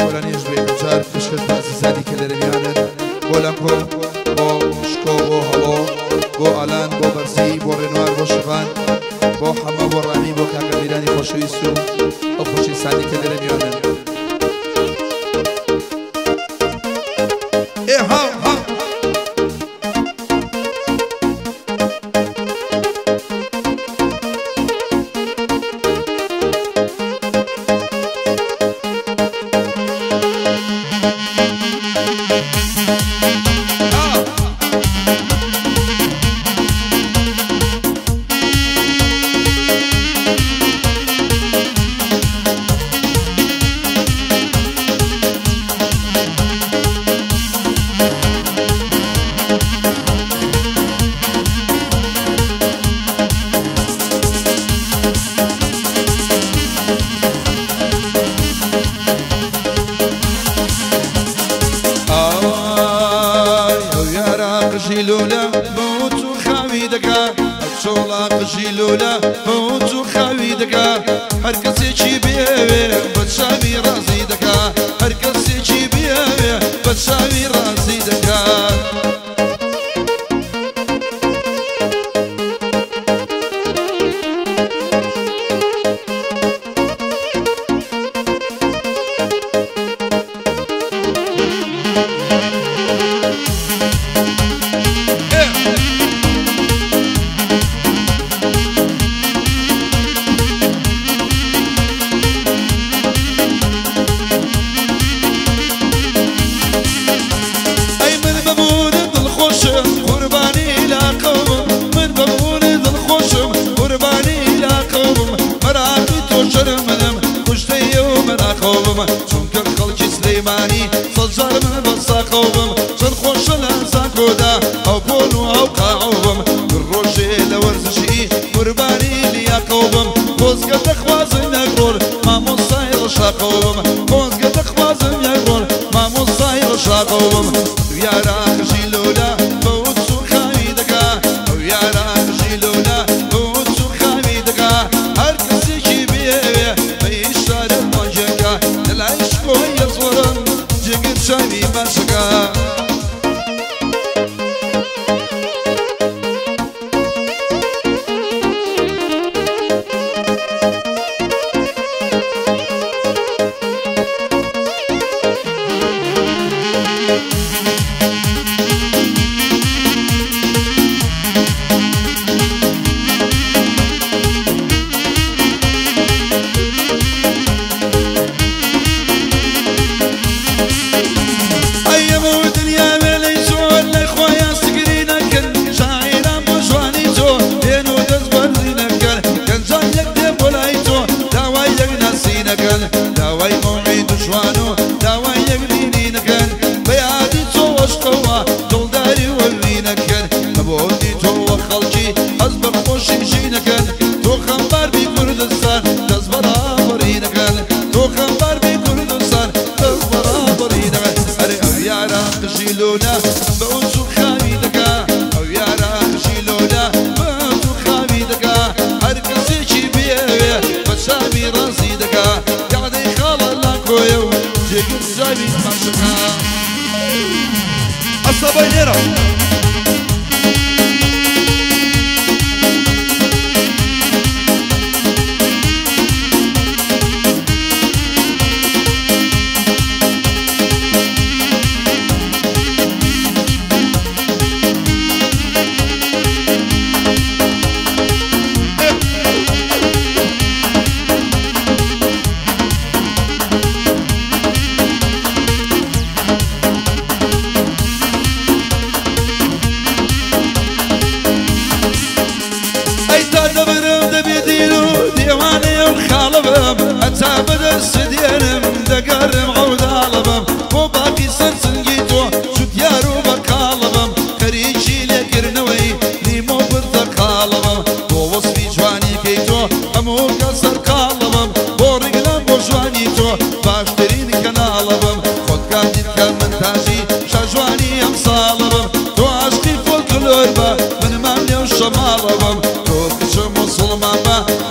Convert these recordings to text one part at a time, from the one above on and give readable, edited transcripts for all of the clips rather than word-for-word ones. أولانيش بيجار فشكل بازي زادي كلرميانن بولانكو بو شكو بو هلو بو ألان بو برزي بو رنوار بو شفان بو حما بو رامي بو كاكا ميراني خوشو يسو أو خوشي سادي كلرميانن جیلولا با تو خوی دکا، اصولا جیلولا با تو خوی دکا. هر کسی چی بیه باشی راضی دکا، هر کسی چی بیه باشی راضی دکا. Altyazı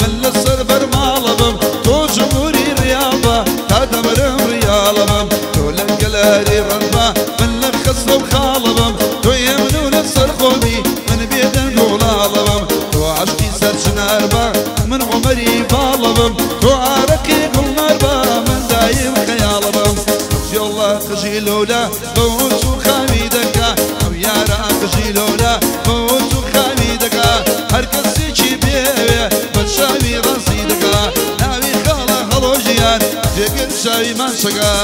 M.K. سری بالم تو عرقی گلنار با من دایم خیالم جلا خجیلولا باوش خمی دکا هم یارا خجیلولا باوش خمی دکا هر کسی چی بیه بچه‌می رازی دکا نمی خاله خلوجیان دیگر شای من شگا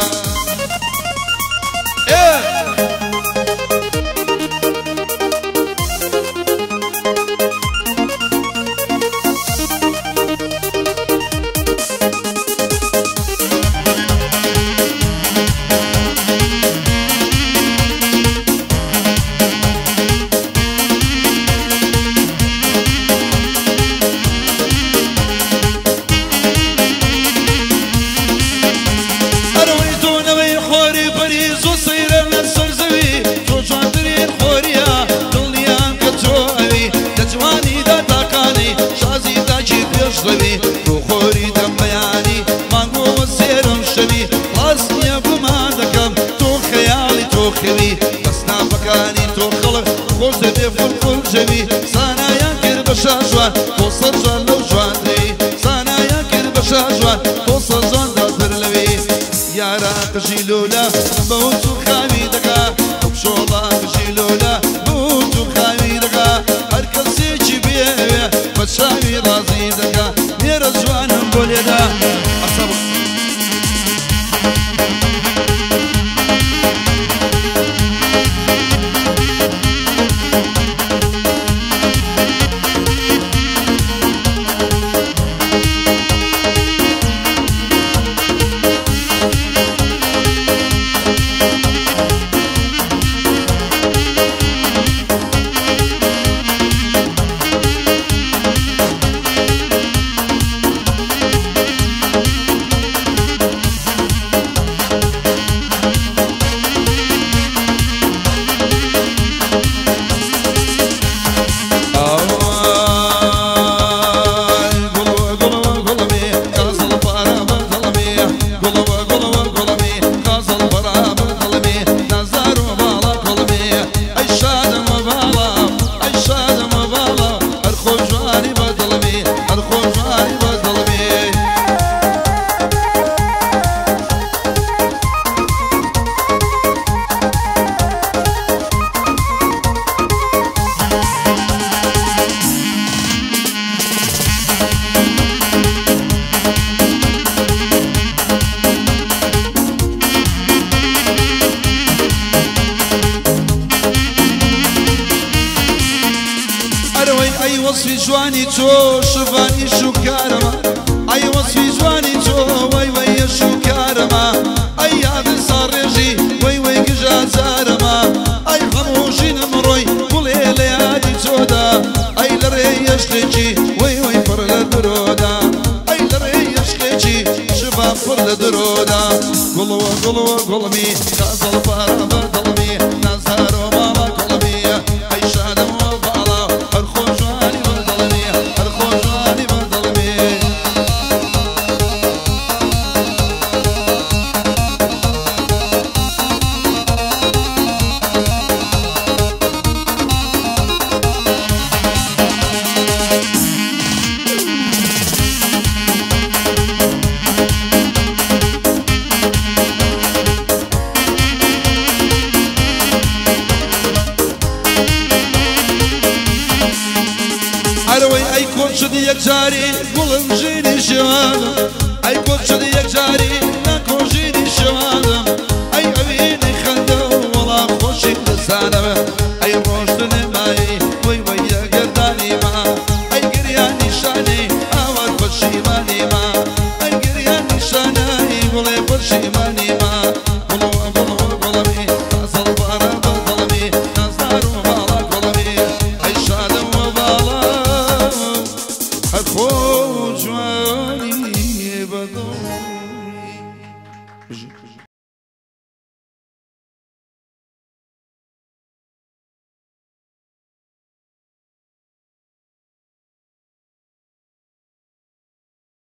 I'll hold you.